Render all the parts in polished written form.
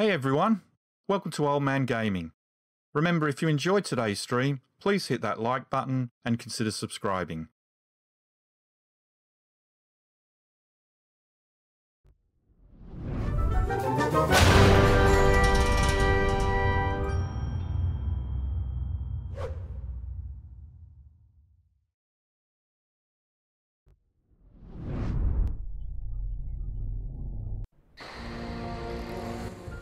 Hey everyone, welcome to Old Man Gaming. Remember, if you enjoyed today's stream, please hit that like button and consider subscribing.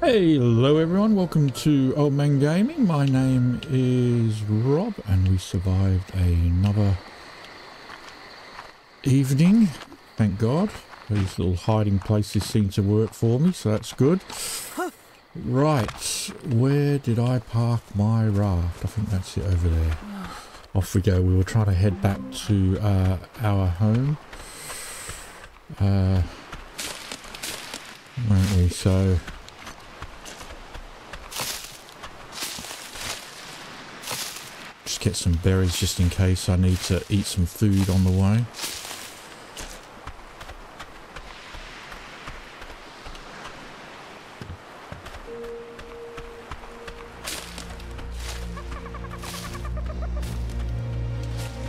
Hello everyone, welcome to Old Man Gaming. My name is Rob and we survived another evening, thank God. These little hiding places seem to work for me, so that's good. Right, where did I park my raft? I think that's it over there. Off we go. We were trying to head back to our home, weren't we? So get some berries just in case I need to eat some food on the way.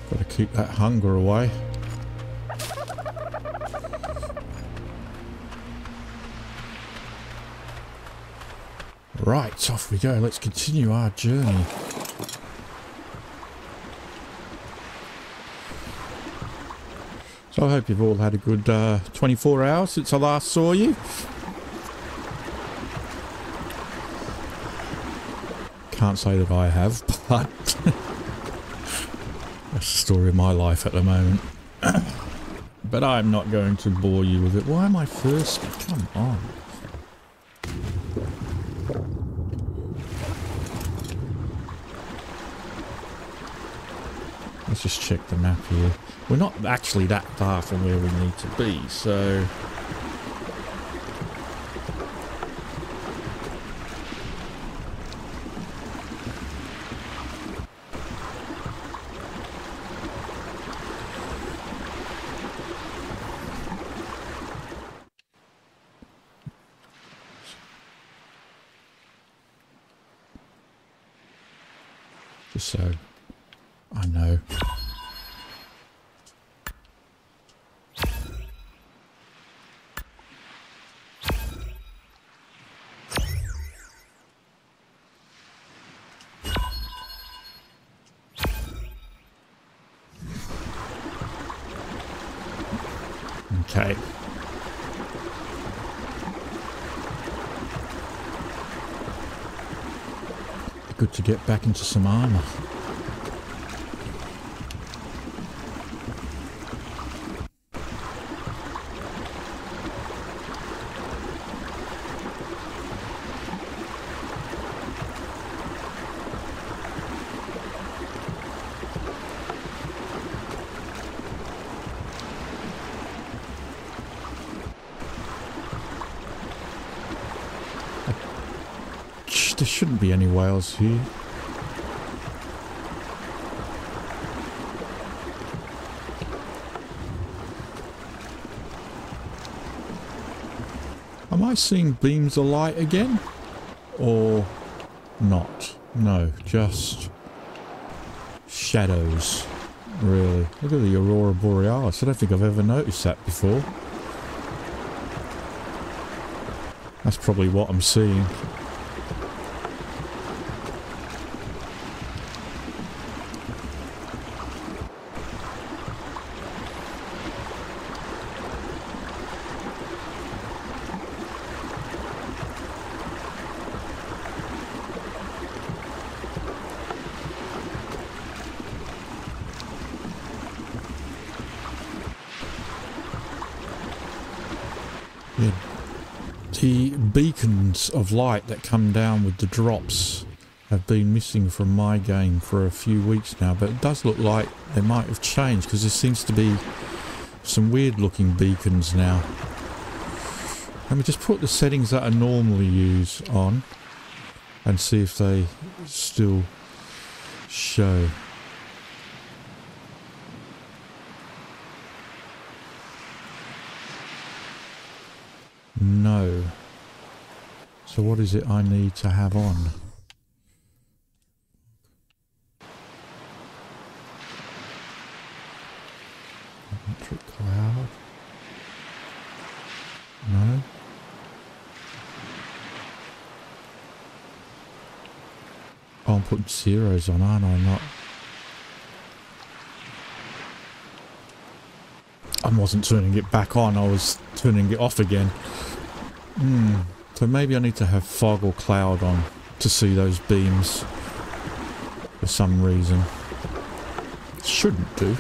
Gotta keep that hunger away. Right, off we go. Let's continue our journey. I hope you've all had a good 24 hours since I last saw you. Can't say that I have, but that's the story of my life at the moment. But I'm not going to bore you with it. Why am I thirsty? Come on. Let's just check the map here. We're not actually that far from where we need to be, so just so I know. Okay. Good to get back into some armor. There shouldn't be any whales here. Am I seeing beams of light again? Or not? No, just shadows, really. Look at the Aurora Borealis. I don't think I've ever noticed that before. That's probably what I'm seeing. Yeah. The beacons of light that come down with the drops have been missing from my game for a few weeks now, but it does look like they might have changed because there seems to be some weird looking beacons now. Let me just put the settings that I normally use on and see if they still show. So what is it I need to have on? Electric cloud. No. Oh, I'm putting zeros on, aren't I? Not. I wasn't turning it back on, I was turning it off again. So maybe I need to have fog or cloud on to see those beams for some reason. Shouldn't do.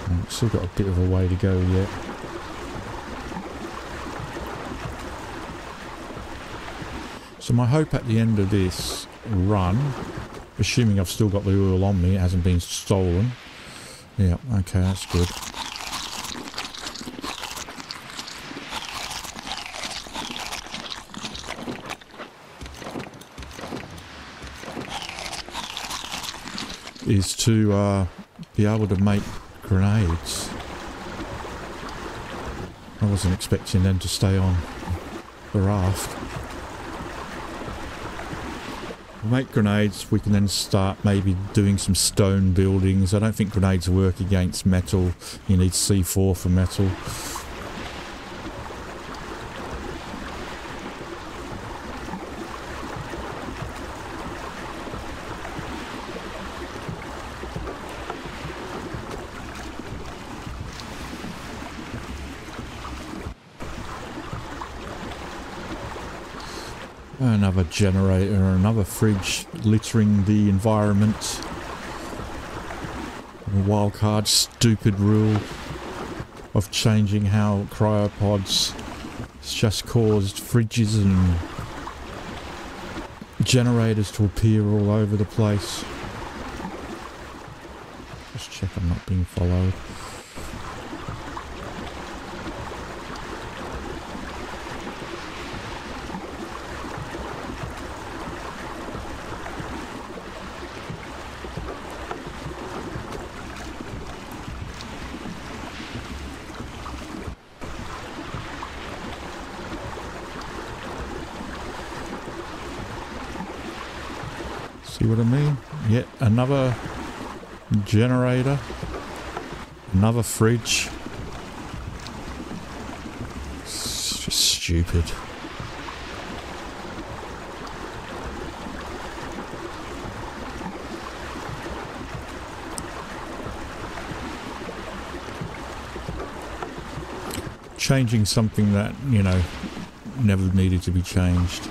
I've still got a bit of a way to go yet. So my hope at the end of this run, assuming I've still got the oil on me, it hasn't been stolen. Yeah, okay, that's good. Is to be able to make grenades. I wasn't expecting them to stay on the raft. Make grenades, we can then start maybe doing some stone buildings. I don't think grenades work against metal. You need C4 for metal. Another generator, another fridge littering the environment. Wildcard, stupid rule of changing how cryopods, it's just caused fridges and generators to appear all over the place. Just check I'm not being followed. What I mean? Yet another generator, another fridge. It's just stupid. Changing something that, you know, never needed to be changed.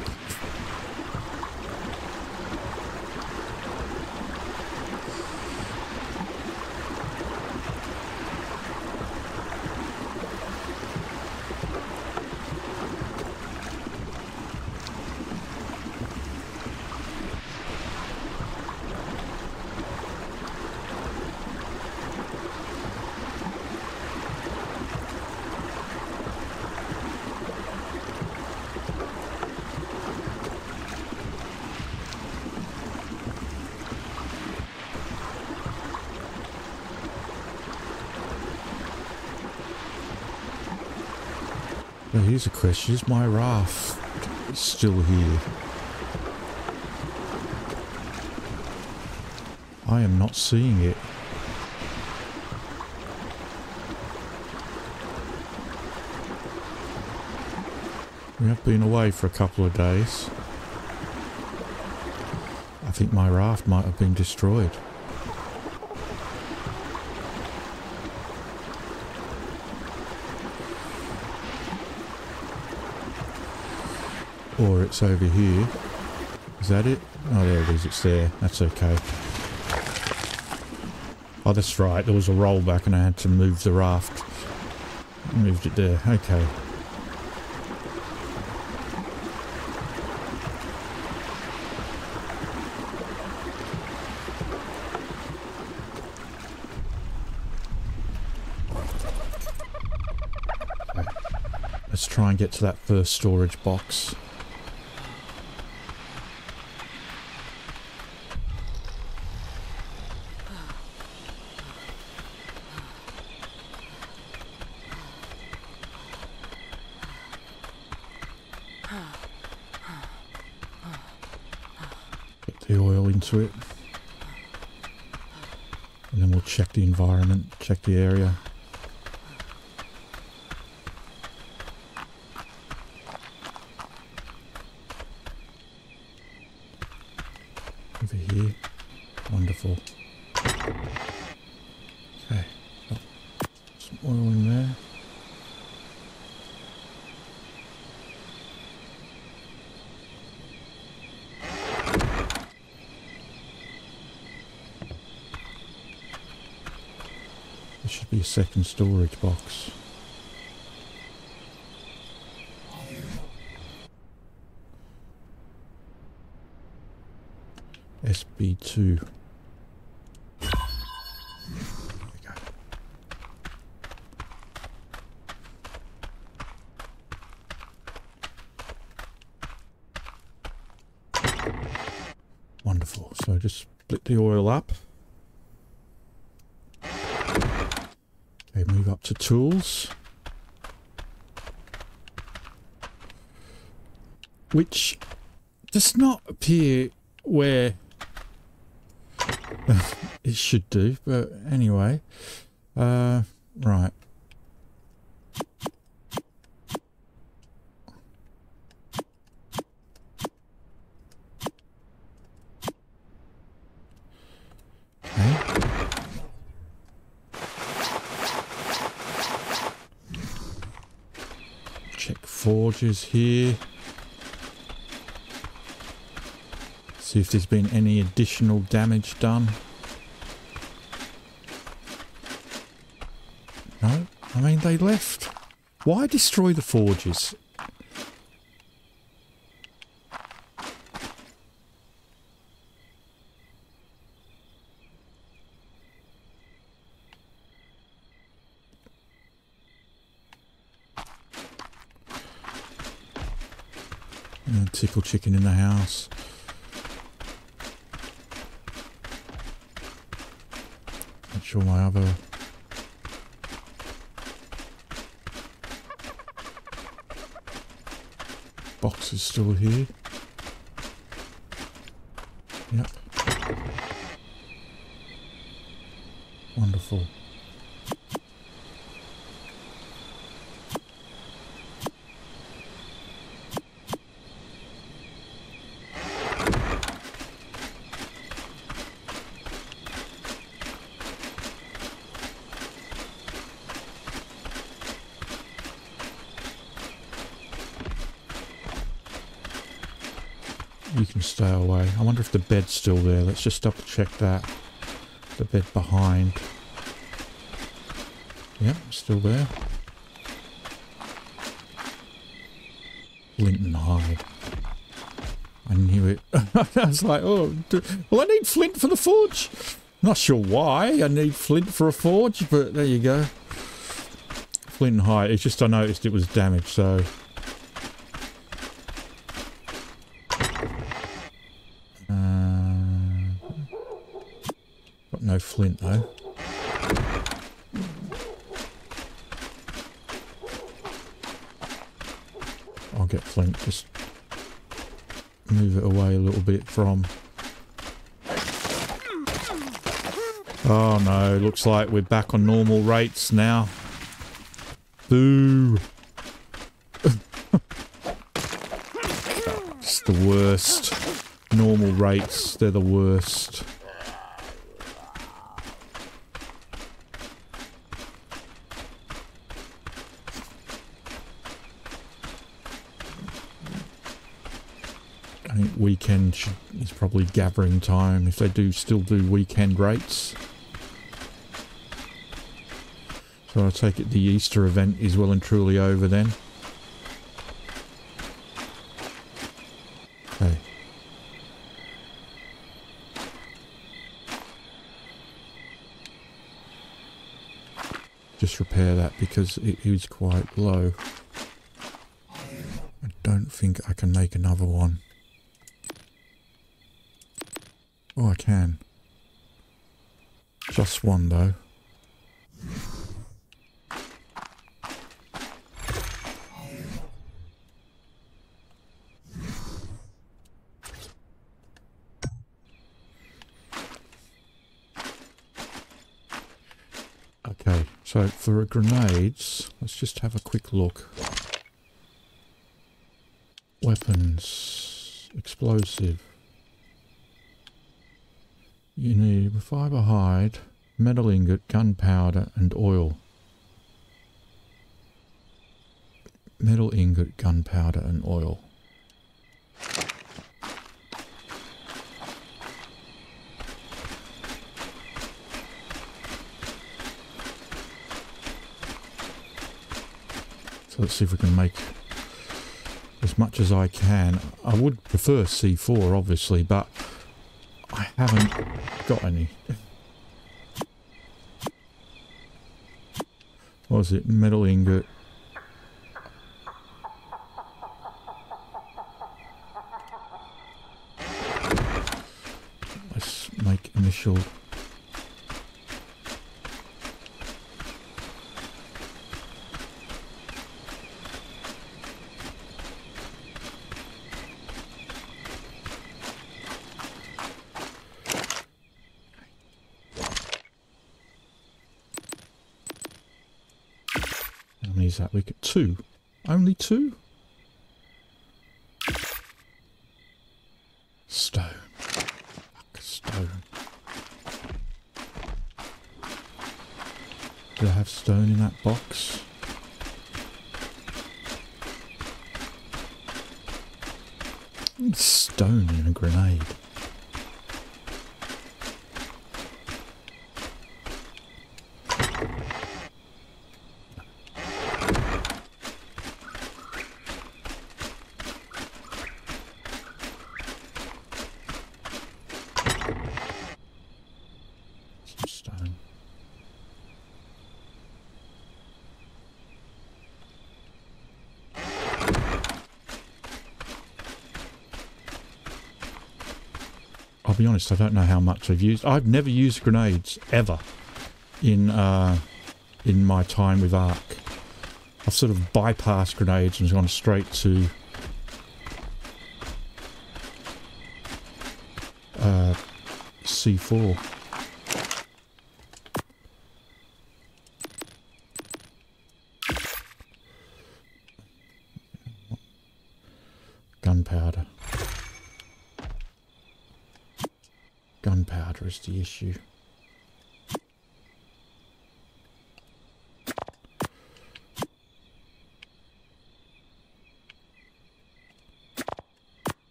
Here's a question, is my raft still here? I am not seeing it. We have been away for a couple of days. I think my raft might have been destroyed. Or it's over here. Is that it? Oh, there it is. It's there. That's okay. Oh, that's right. There was a rollback and I had to move the raft. I moved it there. Okay. Okay. Let's try and get to that first storage box. into it, and then we'll check the environment, check the area. Over here, wonderful. Okay, got some oil in there. There should be a second storage box. SB2. There we go. Wonderful. So just split the oil up. Okay, move up to tools, which does not appear where it should do, but anyway, right. Okay. Check forges here. See if there's been any additional damage done. No, I mean they left. Why destroy the forges? And tickle chicken in the house. Sure, my other box is still here. Yep. Wonderful. You can stay away. I wonder if the bed's still there. Let's just double check that. The bed behind. Yep, still there. Flint and hide. I knew it. I was like, oh, well, I need flint for the forge. Not sure why I need flint for a forge, but there you go. Flint and hide. It's just I noticed it was damaged, so... No flint though. I'll get flint, just move it away a little bit from... Oh no, looks like we're back on normal rates now. Boo! It's the worst. Normal rates, they're the worst. Weekend is probably gathering time if they do still do weekend rates. So I take it the Easter event is well and truly over then. Okay. Just repair that because it is quite low. I don't think I can make another one. Oh, I can. Just one, though. Okay, so for grenades, let's just have a quick look. Weapons, explosive. You need fibre hide, metal ingot, gunpowder and oil. Metal ingot, gunpowder and oil. So let's see if we can make as much as I can. I would prefer C4 obviously, but I haven't got any. What was it? Metal ingot. Let's make initial. That we get two, only two stone. Fuck, stone. Do I have stone in that box? Stone in a grenade. Be honest, I don't know how much I've used. I've never used grenades ever in my time with Ark. I've sort of bypassed grenades and gone straight to C4. Gunpowder. Gunpowder is the issue.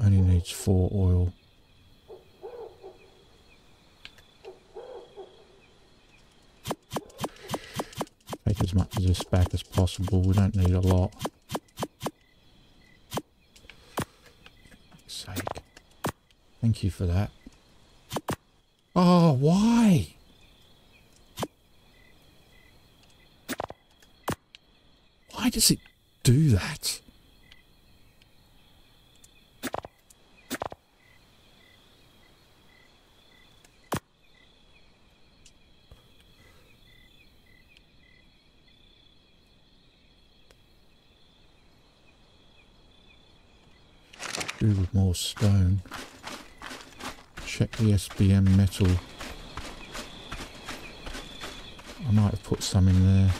Only needs 4 oil. Take as much of this back as possible. We don't need a lot. Thank you for that. Oh, why? Why does it do that? Do with more stone. Check the SBM metal. I might have put some in there.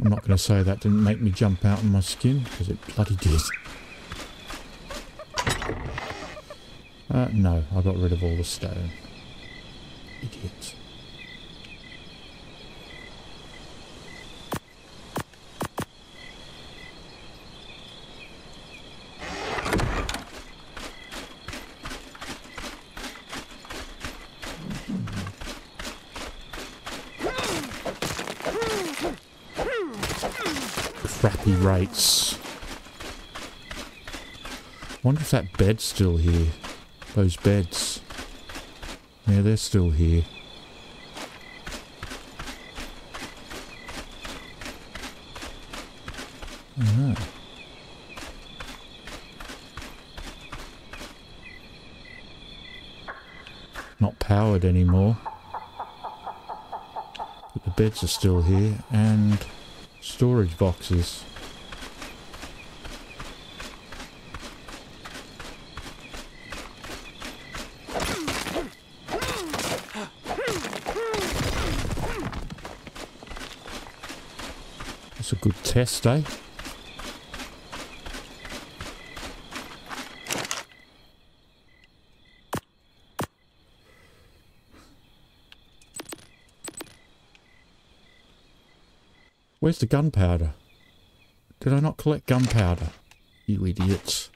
I'm not going to say that didn't make me jump out of my skin, because it bloody did. No, I got rid of all the stone. Idiot. Crappy rates. Wonder if that bed's still here. Those beds. Yeah, they're still here. Alright. Not powered anymore. But the beds are still here, and storage boxes. That's a good test, eh? Where's the gunpowder? Did I not collect gunpowder? You idiots.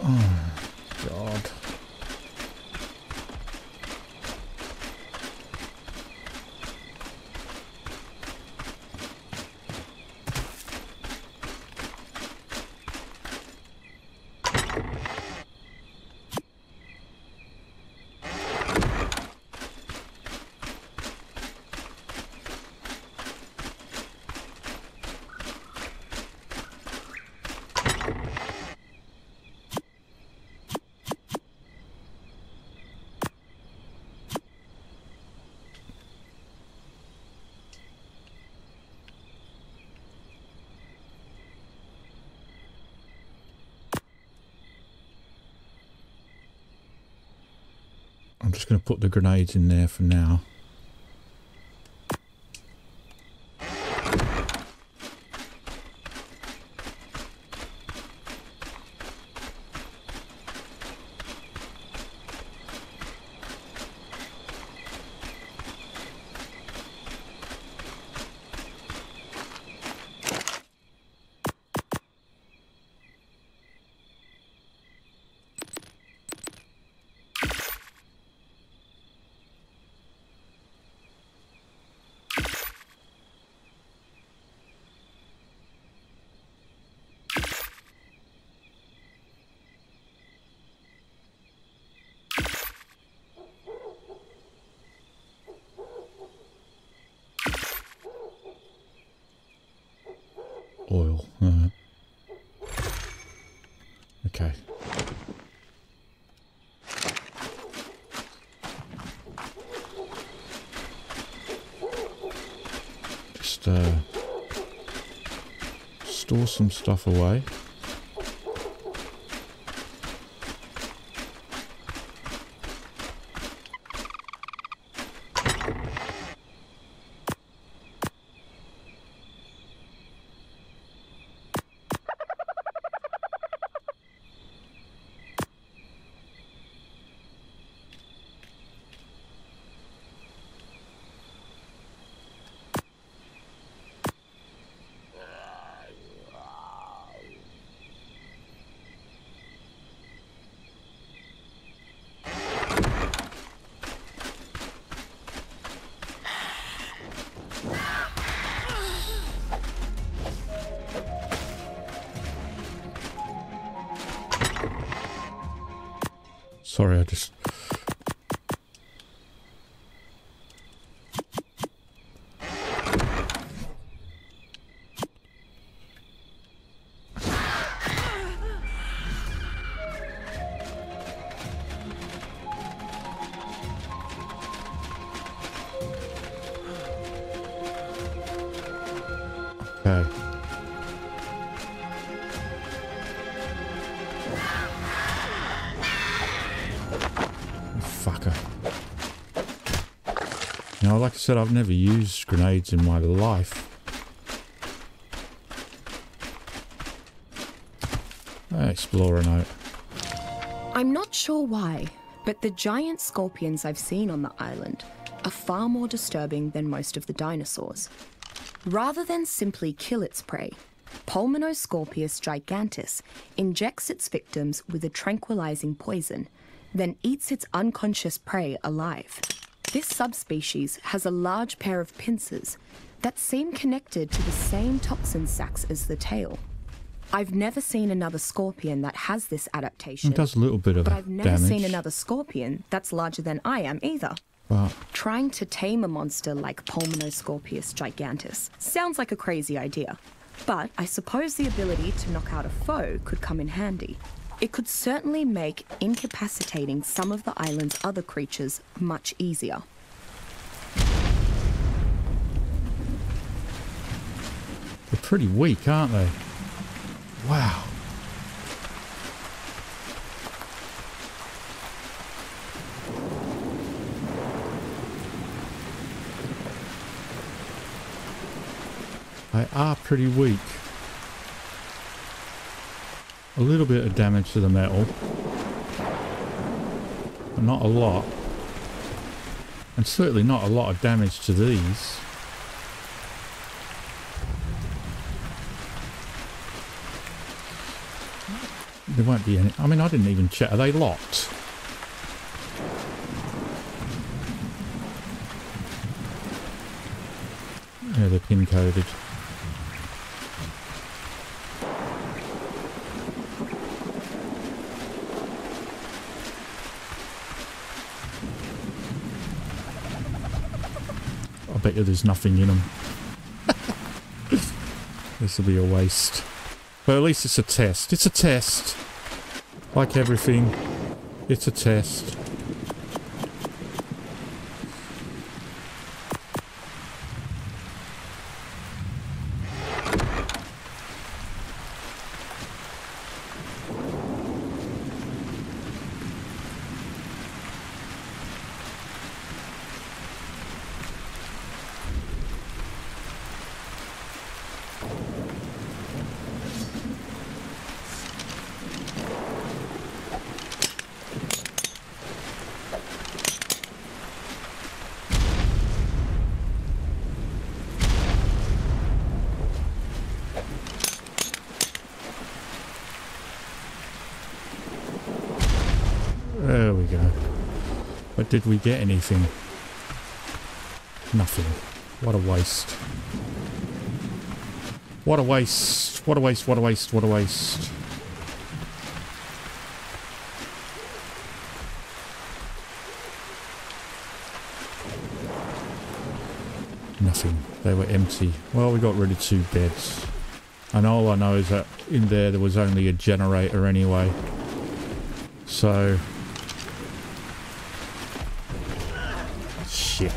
Oh, God. I'm just going to put the grenades in there for now. Oil. Okay. Just store some stuff away. Sorry, I just... Okay. Now, like I said, I've never used grenades in my life. Explore a note. I'm not sure why, but the giant scorpions I've seen on the island are far more disturbing than most of the dinosaurs. Rather than simply kill its prey, Pulmonoscorpius gigantis injects its victims with a tranquilizing poison, then eats its unconscious prey alive. This subspecies has a large pair of pincers that seem connected to the same toxin sacs as the tail. I've never seen another scorpion that has this adaptation. It does a little bit of damage. But I've never seen another scorpion that's larger than I am either. Wow. Trying to tame a monster like Pulmonoscorpius gigantis sounds like a crazy idea, but I suppose the ability to knock out a foe could come in handy. It could certainly make incapacitating some of the island's other creatures much easier. They're pretty weak, aren't they? Wow. They are pretty weak. A little bit of damage to the metal, but not a lot. And certainly not a lot of damage to these. There won't be any. I mean, I didn't even check. Are they locked? Yeah, they're pin coded. I bet you there's nothing in them. This will be a waste. But at least it's a test. It's a test. Like everything, it's a test. Did we get anything? Nothing. What a waste. What a waste. What a waste. What a waste. What a waste. Nothing. They were empty. Well, we got rid of 2 beds. And all I know is that in there was only a generator anyway. So... shit.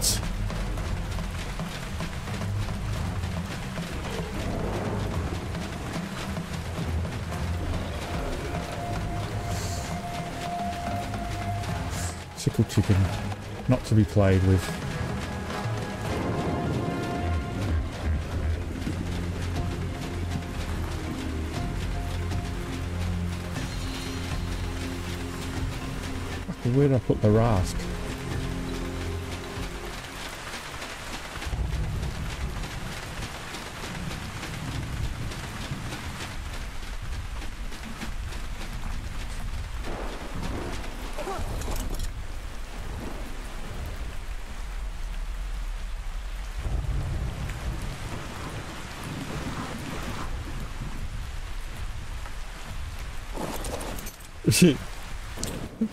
Sickle chicken. Not to be played with. Where did I put the raft?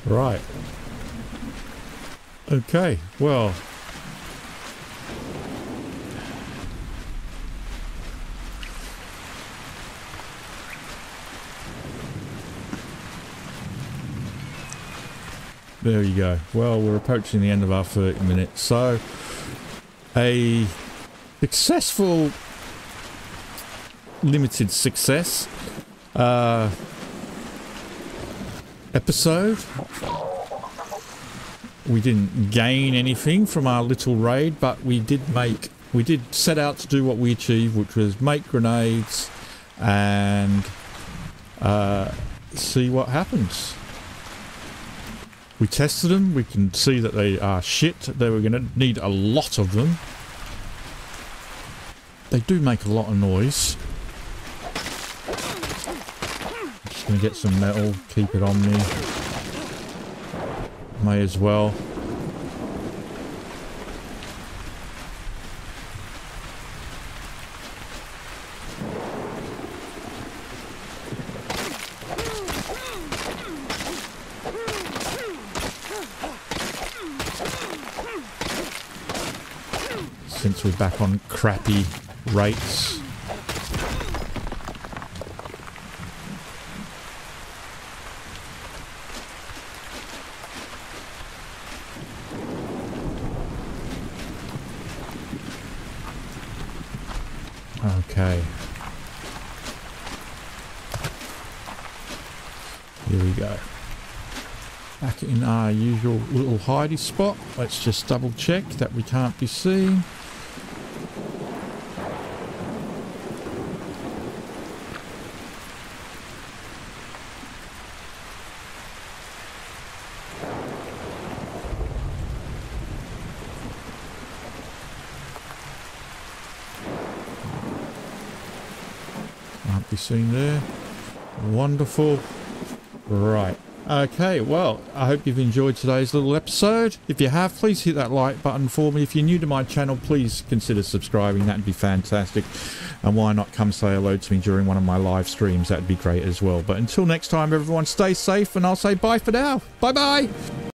Right. Okay, well. There you go. Well, we're approaching the end of our 30 minutes. So, a successful limited success. Episode. We didn't gain anything from our little raid, but we did set out to do what we achieved, which was make grenades and see what happens. We tested them. We can see that they are shit. They were going to need a lot of them. They do make a lot of noise. Gonna get some metal, keep it on me. May as well. Since we're back on crappy rates. Okay. Here we go. Back in our usual little hidey spot. Let's just double check that we can't be seen. be seen there. Wonderful. Right. Okay, well, I hope you've enjoyed today's little episode. If you have, please hit that like button for me. If you're new to my channel, please consider subscribing. That'd be fantastic. And why not come say hello to me during one of my live streams? That'd be great as well. But until next time, everyone, stay safe, and I'll say bye for now. Bye-bye.